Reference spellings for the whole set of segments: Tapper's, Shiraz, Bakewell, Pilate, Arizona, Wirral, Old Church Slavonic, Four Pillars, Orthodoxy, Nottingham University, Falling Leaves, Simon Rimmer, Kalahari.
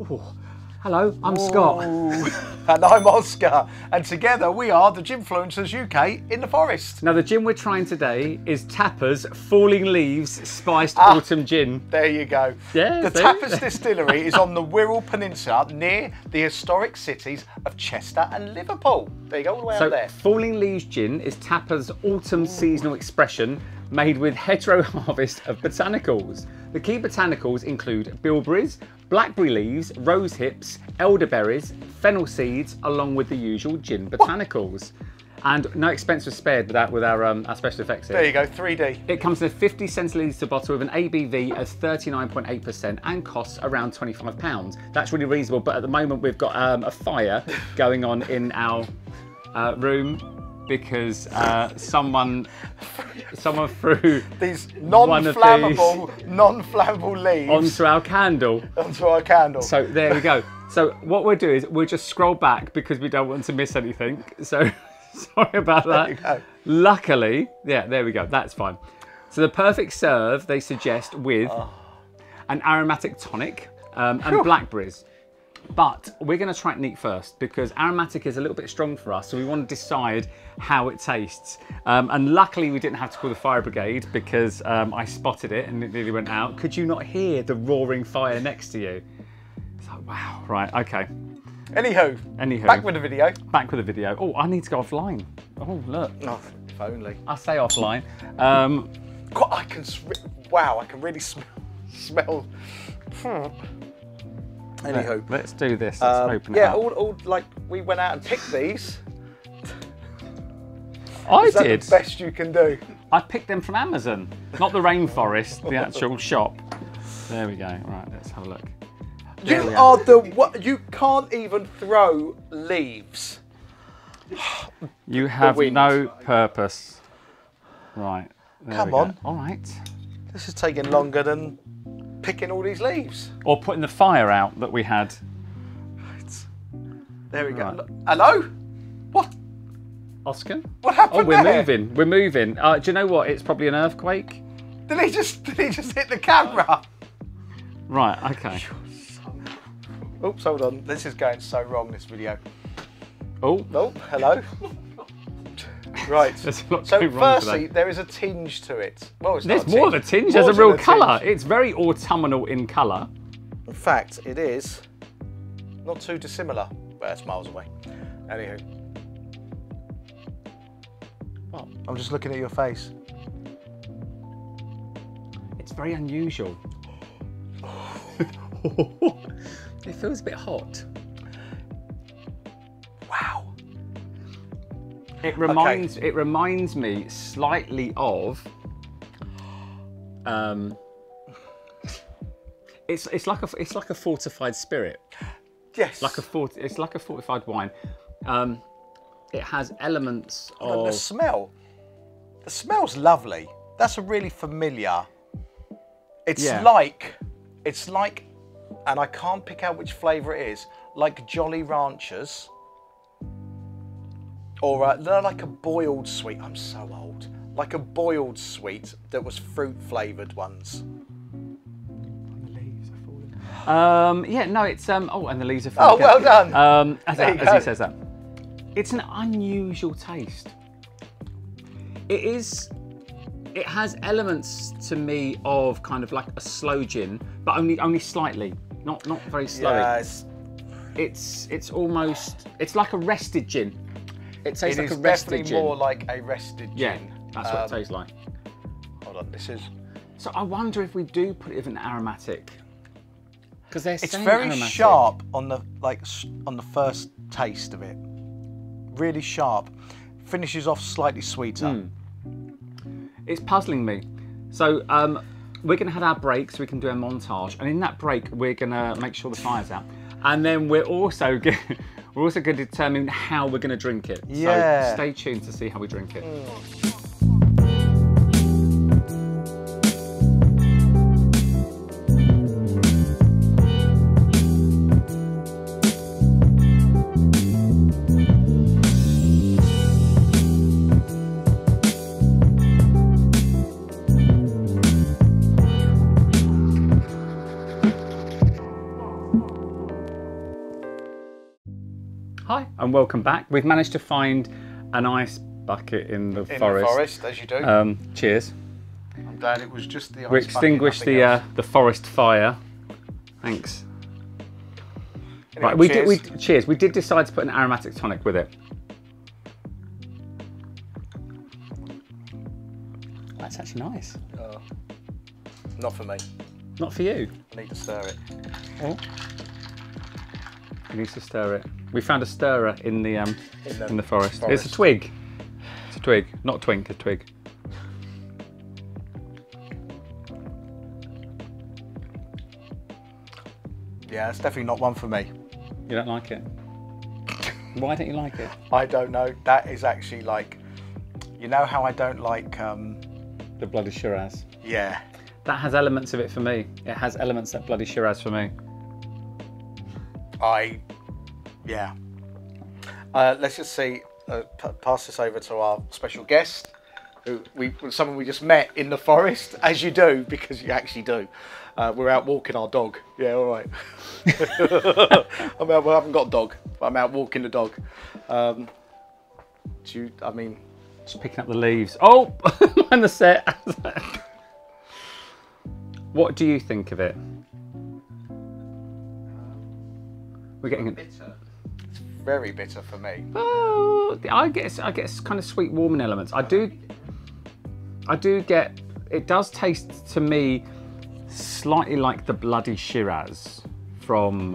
Ooh. Hello, I'm Scott. And I'm Oscar. And together we are the Ginfluencers UK in the forest. Now the gin we're trying today is Tapper's Falling Leaves Spiced Autumn Gin. There you go. Yeah, the Tapper's Distillery is on the Wirral Peninsula near the historic cities of Chester and Liverpool. There you go, all the way out there. Falling Leaves Gin is Tapper's autumn seasonal expression made with hetero harvest of botanicals. The key botanicals include bilberries, blackberry leaves, rose hips, elderberries, fennel seeds, along with the usual gin botanicals. And no expense was spared with our special effects here. There you go, 3D. It comes in a 50 centilitres a bottle with an ABV of 39.8% and costs around £25. That's really reasonable, but at the moment we've got a fire going on in our room, because someone threw these non-flammable leaves onto our candle. So there we go. So what we'll do is we'll just scroll back because we don't want to miss anything. So sorry about that. There you go. Luckily, yeah, there we go. That's fine. So the perfect serve they suggest with an aromatic tonic and blackberries. But we're going to try it neat first because aromatic is a little bit strong for us, so we want to decide how it tastes. And luckily we didn't have to call the fire brigade because I spotted it and it nearly went out. Could you not hear the roaring fire next to you? It's like, wow, right, okay. Anywho. Back with the video. Oh, I need to go offline. Oh, look. Oh, if only. I say offline. God, I can really smell. Anywho, let's do this. Let's open it up. All like we went out and picked these. Is that the best you can do? I picked them from Amazon, not the rainforest, the actual shop. There we go. Right, let's have a look. You can't even throw leaves. You have no purpose. Right. Come on. All right. This is taking longer than picking all these leaves. Or putting the fire out that we had. There we go. Look, hello? What? Oscar? What happened there? We're moving. Do you know what? It's probably an earthquake. Did he just hit the camera? Right, okay. Oops, hold on. This is going so wrong, this video. Oh. Oh, hello. Right, so firstly, there is a tinge to it. Well, it's There's more of a tinge, there's a real colour. It's very autumnal in colour. In fact, it is not too dissimilar, but it's miles away. Anywho. Well, I'm just looking at your face. It's very unusual. It feels a bit hot. It reminds me slightly of, it's like a fortified spirit. Yes. It's like a fortified wine. It has elements of the smell. The smell's lovely. That's a really familiar. It's like, and I can't pick out which flavour it is. Like Jolly Ranchers. Or like a boiled sweet. I'm so old. Like a boiled sweet that was fruit flavoured ones. The leaves are falling. Yeah, no, it's oh, and the leaves are falling. Oh, well done. As he says that, it's an unusual taste. It is. It has elements to me of kind of like a slow gin, but only slightly. Not very slow. Yeah, it's almost. It's like a rested gin. It tastes like a rested gin. More like a rested gin. Yeah, that's what it tastes like. Hold on, this is. So I wonder if we do put it with an aromatic, because it's very aromatic. Sharp on the first taste of it. Really sharp. Finishes off slightly sweeter. It's puzzling me. So we're going to have our break, so we can do a montage, and in that break we're going to make sure the fire's out, and then we're also going. We're also going to determine how we're going to drink it. Yeah. So stay tuned to see how we drink it. Hi and welcome back. We've managed to find an ice bucket in the forest. As you do. Cheers. I'm glad it was just the ice. We extinguished the forest fire. Thanks. Anyway, right, cheers. We did decide to put an aromatic tonic with it. That's actually nice. Oh, not for me. Not for you. I need to stir it. Oh. You need to stir it. We found a stirrer in the forest. It's a twig. It's a twig, not twink, a twig. Yeah, it's definitely not one for me. You don't like it? Why don't you like it? I don't know. That is actually like, you know how I don't like... the bloody Shiraz. Yeah. That has elements of it for me. It has elements that bloody Shiraz for me. Yeah. Let's just see, pass this over to our special guest, someone we just met in the forest, as you do, because you actually do. We're out walking our dog. Yeah, all right. I haven't got a dog, but I'm out walking the dog. Just picking up the leaves. Oh, and the set. What do you think of it? We're getting bitter. It's very bitter for me. Oh, I guess kind of sweet, warming elements. I do get. It does taste to me slightly like the bloody Shiraz from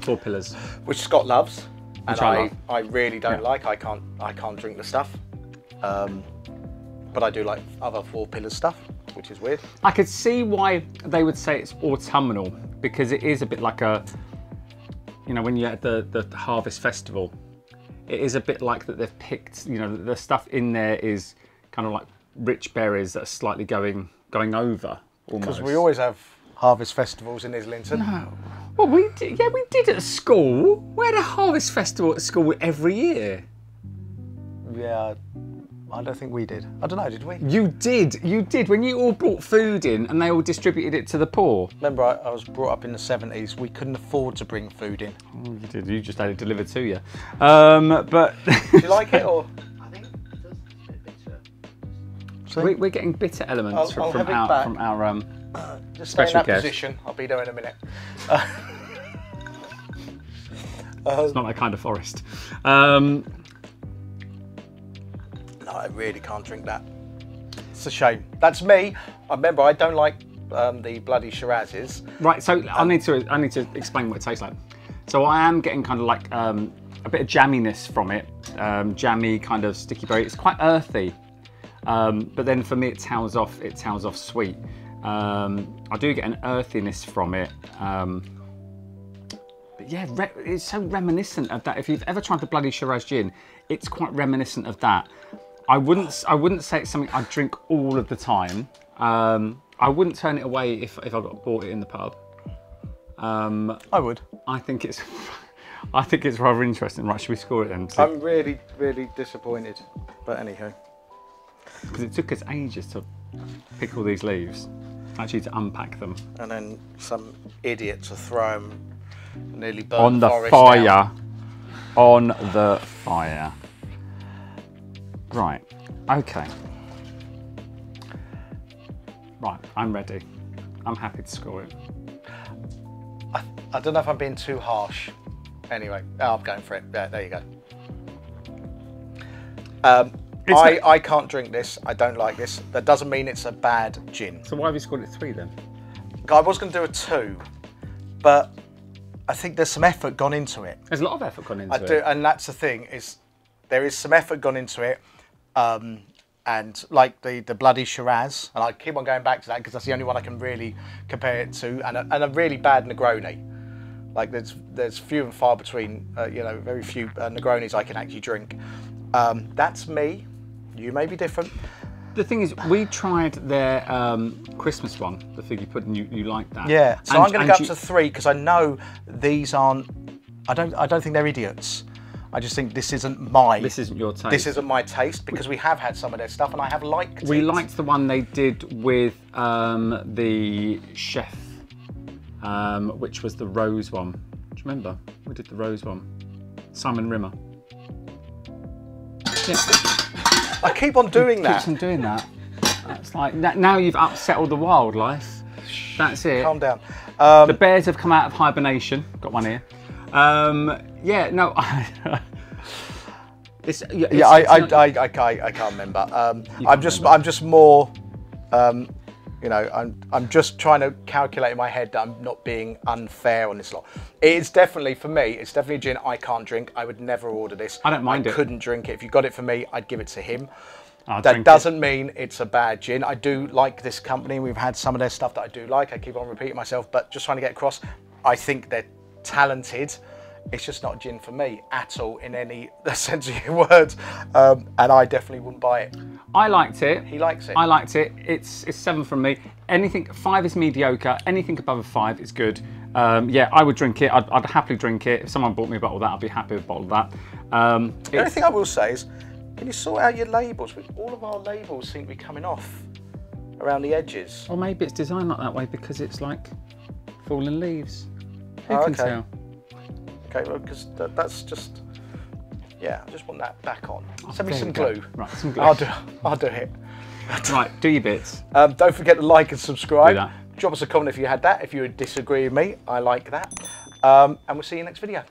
Four Pillars, which Scott loves, and I really don't like. I can't drink the stuff, but I do like other Four Pillars stuff, which is weird. I could see why they would say it's autumnal, because it is a bit like a. You know, when you're at the harvest festival, it is a bit like that they've picked, you know, the stuff in there is kind of like rich berries that are slightly going over almost. Because we always have harvest festivals in Islington. No. Well, we did, yeah, we did at school. We had a harvest festival at school every year. Yeah, I don't think we did. I don't know, did we? You did. When you all brought food in and they all distributed it to the poor. Remember, I was brought up in the 70s. We couldn't afford to bring food in. Oh, you did. You just had it delivered to you. But... Do you like it, or...? I think it does taste a bit bitter. So we're getting bitter elements from our just special guest. Just stay in that position. I'll be there in a minute. It's not that kind of forest. I really can't drink that. It's a shame. That's me. Remember, I don't like the bloody Shirazes. Right, so I need to explain what it tastes like. So I am getting kind of like a bit of jamminess from it. Jammy kind of sticky berry. It's quite earthy, but then for me it towels off. It towels off sweet. I do get an earthiness from it. Yeah, it's so reminiscent of that. If you've ever tried the bloody Shiraz gin, it's quite reminiscent of that. I wouldn't say it's something I drink all of the time. I wouldn't turn it away if I got bought it in the pub. I would. I think it's rather interesting. Right, should we score it then? So, I'm really, really disappointed. But anyhow, because it took us ages to pick all these leaves, actually to unpack them, and then some idiot to throw them nearly burn on the fire. On the fire. Right, okay. Right, I'm ready. I'm happy to score it. I don't know if I'm being too harsh. Anyway, I'm going for it. Yeah, there you go. I can't drink this. I don't like this. That doesn't mean it's a bad gin. So why have you scored it 3 then? I was going to do a 2, but I think there's some effort gone into it. There's a lot of effort gone into it. And that's the thing, is there is some effort gone into it. And like the bloody Shiraz, and I keep on going back to that because that's the only one I can really compare it to, and a really bad Negroni. Like there's few and far between, you know, very few Negronis I can actually drink. That's me. You may be different. The thing is, we tried their Christmas one, the figgy pudding. You like that? Yeah. So I'm going to go up to 3 because I know these aren't. I don't think they're idiots. I just think this isn't your taste. This isn't my taste, because we have had some of their stuff and I have liked it. We liked the one they did with the chef, which was the rose one. Do you remember? We did the rose one. Simon Rimmer. Yeah. I keep on doing that. Keeps on doing that. That's like, now you've upset all the wildlife. That's it. Calm down. The bears have come out of hibernation. Got one here. Yeah, no. I can't remember. I'm just more. You know, I'm just trying to calculate in my head that I'm not being unfair on this lot. It's definitely, for me, it's definitely a gin I can't drink. I would never order this. I don't mind it. I couldn't drink it. If you got it for me, I'd give it to him. That doesn't mean it's a bad gin. I do like this company. We've had some of their stuff that I do like. I keep on repeating myself, but just trying to get across, I think they're talented. It's just not gin for me at all in any sense of your words, and I definitely wouldn't buy it. I liked it. He likes it. I liked it. It's 7 from me. Anything 5 is mediocre. Anything above a 5 is good. Yeah, I would drink it. I'd happily drink it. If someone bought me a bottle of that, I'd be happy with a bottle of that. The only thing I will say is, can you sort out your labels? All of our labels seem to be coming off around the edges. Or maybe it's designed like that way because it's like Falling Leaves. Who can tell? Okay, well, because that's just, yeah, I just want that back on. Oh, send me some glue. Right, some glue. I'll do it. Right, do your bits. Don't forget to like and subscribe. Do that. Drop us a comment if you had that, if you would disagree with me. I like that. And we'll see you next video.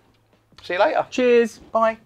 See you later. Cheers. Bye.